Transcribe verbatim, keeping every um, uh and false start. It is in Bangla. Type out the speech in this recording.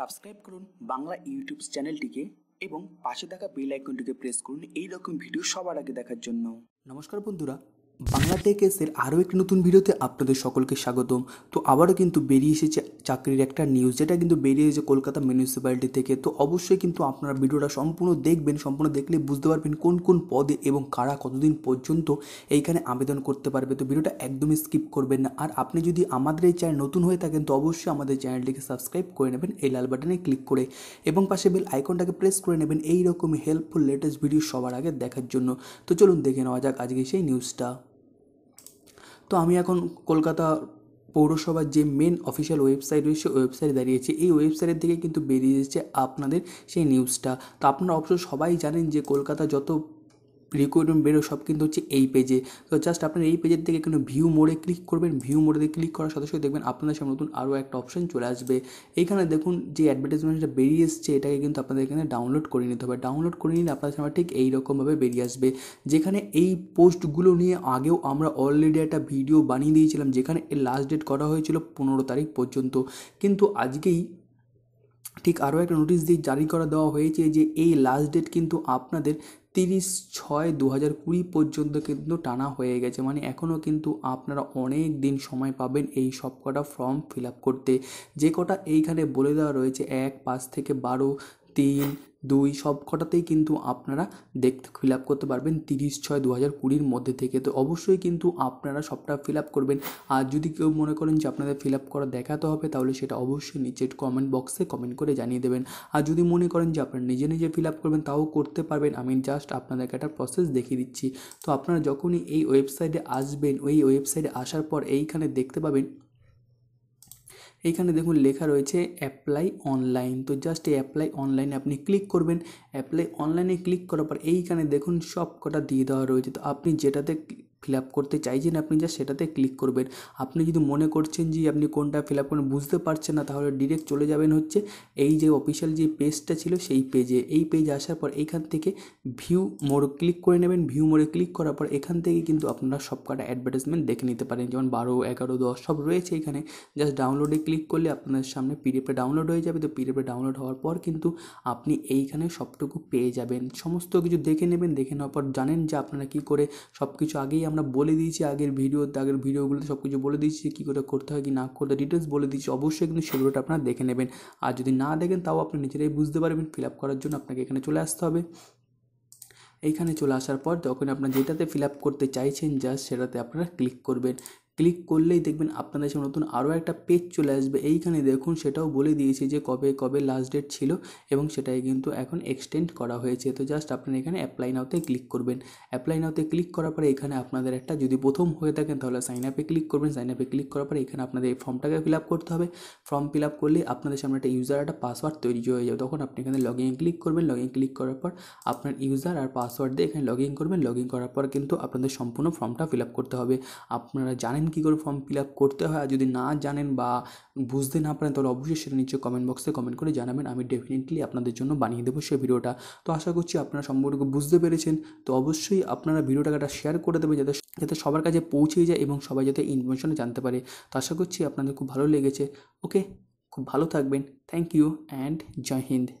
সাবস্ক্রাইব করুন বাংলা ইউটিউব চ্যানেলটিকে এবং পাশে থাকা বেল আইকনটিকে প্রেস করুন এই রকম ভিডিও সবার আগে দেখার জন্য। নমস্কার বন্ধুরা, বাংলা টেকের আরও একটি নতুন ভিডিওতে আপনাদের সকলকে স্বাগতম। তো আবারও কিন্তু বেরিয়ে এসেছে চাকরির একটা নিউজ, যেটা কিন্তু বেরিয়ে এসেছে কলকাতা মিউনিসিপ্যালিটি থেকে। তো অবশ্যই কিন্তু আপনারা ভিডিওটা সম্পূর্ণ দেখবেন, সম্পূর্ণ দেখলে বুঝতে পারবেন কোন কোন পদে এবং কারা কতদিন পর্যন্ত এইখানে আবেদন করতে পারবে। তো ভিডিওটা একদমই স্কিপ করবেন না। আর আপনি যদি আমাদের এই চ্যানেল নতুন হয়ে থাকেন তো অবশ্যই আমাদের চ্যানেলটিকে সাবস্ক্রাইব করে নেবেন এই লাল বাটনে ক্লিক করে, এবং পাশে বেল আইকনটাকে প্রেস করে নেবেন এইরকমই হেল্পফুল লেটেস্ট ভিডিও সবার আগে দেখার জন্য। তো চলুন দেখে নেওয়া যাক আজকে সেই নিউজটা। তো আমি এখন কলকাতা পৌরসভার যে মেন অফিসিয়াল ওয়েবসাইট রয়েছে সেই ওয়েবসাইটে দাঁড়িয়েছে। এই ওয়েবসাইটের থেকে কিন্তু বেরিয়ে এসেছে আপনাদের সেই নিউজটা। তো আপনারা অবশ্য সবাই জানেন যে কলকাতা যত রিক্রুটমেন্ট বেরো সব কিন্তু হচ্ছে এই পেজে। তো জাস্ট আপনার এই পেজের থেকে কিন্তু ভিউ মোড়ে ক্লিক করবেন, ভিউ মোড়ে ক্লিক করার সাথে সাথে দেখবেন আপনাদের সামনে নতুন আরও একটা অপশন চলে আসবে। এইখানে দেখুন যে অ্যাডভার্টাইজমেন্টটা বেরিয়ে এসছে এটাকে কিন্তু আপনাদের এখানে ডাউনলোড করে নিতে হবে। ডাউনলোড করে নিলে আপনাদের সামনে ঠিক এইরকমভাবে বেরিয়ে আসবে, যেখানে এই পোস্টগুলো নিয়ে আগেও আমরা অলরেডি একটা ভিডিও বানিয়ে দিয়েছিলাম, যেখানে এর লাস্ট ডেট করা হয়েছিল পনেরো তারিখ পর্যন্ত। কিন্তু আজকেই ঠিক আরও একটা নোটিশ দিয়ে জারি করা দেওয়া হয়েছে যে এই লাস্ট ডেট কিন্তু আপনাদের তিরিশ ছয় দু হাজার কুড়ি পর্যন্ত কিন্তু টানা হয়ে গেছে। মানে এখনও কিন্তু আপনারা অনেক দিন সময় পাবেন এই সব কটা ফর্ম ফিল আপ করতে, যে কটা এইখানে বলে দেওয়া রয়েছে এক পাঁচ থেকে বারো তিন দুই সব কটাতেই কিন্তু আপনারা দেখতে ফিল আপ করতে পারবেন তিরিশ ছয় দু হাজার কুড়ির মধ্যে থেকে। তো অবশ্যই কিন্তু আপনারা সবটা ফিল আপ করবেন। আর যদি কেউ মনে করেন যে আপনাদের ফিল আপ করা দেখাতে হবে তাহলে সেটা অবশ্যই নিচের কমেন্ট বক্সে কমেন্ট করে জানিয়ে দেবেন। আর যদি মনে করেন যে আপনারা নিজে নিজে ফিল আপ করবেন তাও করতে পারবেন, আমি জাস্ট আপনাদেরকে একটা প্রসেস দেখিয়ে দিচ্ছি। তো আপনারা যখনই এই ওয়েবসাইটে আসবেন, ওই ওয়েবসাইটে আসার পর এইখানে দেখতে পাবেন, এইখানে দেখুন লেখা রয়েছে অ্যাপ্লাই অনলাইন। তো জাস্ট এই অ্যাপ্লাই অনলাইনে আপনি ক্লিক করবেন। অ্যাপ্লাই অনলাইনে ক্লিক করার পর এইখানে দেখুন সব কটা দিয়ে দেওয়া রয়েছে। তো আপনি যেটাতে ফিল আপ করতে চাইছেন আপনি যা সেটাতে ক্লিক করবেন। আপনি যদি মনে করছেন যে আপনি কোনটা ফিল আপ করেন বুঝতে পারছেন না তাহলে ডিরেক্ট চলে যাবেন হচ্ছে এই যে অফিসিয়াল যে পেজটা ছিল সেই পেজে। এই পেজে আসার পর এইখান থেকে ভিউ মোড় ক্লিক করে নেবেন। ভিউ মোড়ে ক্লিক করার পর এখান থেকে কিন্তু আপনারা সব কটা অ্যাডভার্টাইজমেন্ট দেখে নিতে পারেন, যেমন বারো এগারো দশ সব রয়েছে এখানে। জাস্ট ডাউনলোডে ক্লিক করলে আপনার সামনে পিডিএফটা ডাউনলোড হয়ে যাবে। তো পিডিএফটা ডাউনলোড হওয়ার পর কিন্তু আপনি এইখানে সবটুকু পেয়ে যাবেন, সমস্ত কিছু দেখে নেবেন। দেখে নেওয়ার পর জানেন যে আপনারা কী করে সব কিছু আগেই আমরা বলে দিয়েছি, আগের ভিডিও আগের ভিডিওগুলোতে সব কিছু বলে দিয়েছি কী করে করতে হয় কি না করতে ডিটেলস বলে দিয়েছি। অবশ্যই কিন্তু সেগুলোটা আপনারা দেখে নেবেন। আর যদি না দেখেন তাও আপনি নিজেরাই বুঝতে পারবেন। ফিল আপ করার জন্য আপনাকে এখানে চলে আসতে হবে। এইখানে চলে আসার পর যখন আপনার যেটাতে ফিল আপ করতে চাইছেন জাস্ট সেটাতে আপনারা ক্লিক করবেন। ক্লিক করলেই দেখবেন আপনাদের সামনে নতুন আরও একটা পেজ চলে আসবে। এইখানে দেখুন সেটাও বলে দিয়েছে যে কবে কবে লাস্ট ডেট ছিল এবং সেটাই কিন্তু এখন এক্সটেন্ড করা হয়েছে। তো জাস্ট আপনারা এখানে অ্যাপ্লাই নাওতে ক্লিক করবেন। অ্যাপ্লাই নাওতে ক্লিক করার পরে এখানে আপনাদের একটা যদি প্রথম হয়ে থাকেন তাহলে সাইন আপে ক্লিক করবেন। সাইন আপে ক্লিক করার পরে এখানে আপনাদের এই ফর্মটাকে ফিল আপ করতে হবে। ফর্ম ফিল আপ করলে আপনাদের সামনে একটা ইউজার একটা পাসওয়ার্ড তৈরি হয়ে যাবে। তখন আপনি এখানে লগ ইন ক্লিক করবেন। লগ ইন ক্লিক করার পর আপনার ইউজার আর পাসওয়ার্ড দিয়ে এখানে লগ ইন করবেন। লগ ইন করার পর কিন্তু আপনাদের সম্পূর্ণ ফর্মটা ফিল আপ করতে হবে। আপনারা জানেন কী করে ফর্ম ফিল আপ করতে হয়, আর যদি না জানেন বা বুঝতে না পারেন তাহলে অবশ্যই সেটা নিচে কমেন্ট বক্সে কমেন্ট করে জানাবেন। আমি ডেফিনেটলি আপনাদের জন্য বানিয়ে দেবো সেই ভিডিওটা। তো আশা করছি আপনারা সম্পর্কে বুঝতে পেরেছেন। তো অবশ্যই আপনারা ভিডিওটাকে একটা শেয়ার করে দেবেন যাতে যাতে সবার কাছে পৌঁছে যায় এবং সবাই যাতে ইনফরমেশন জানতে পারে। তো আশা করছি আপনাদের খুব ভালো লেগেছে। ওকে, খুব ভালো থাকবেন। Thank you and Jai Hind.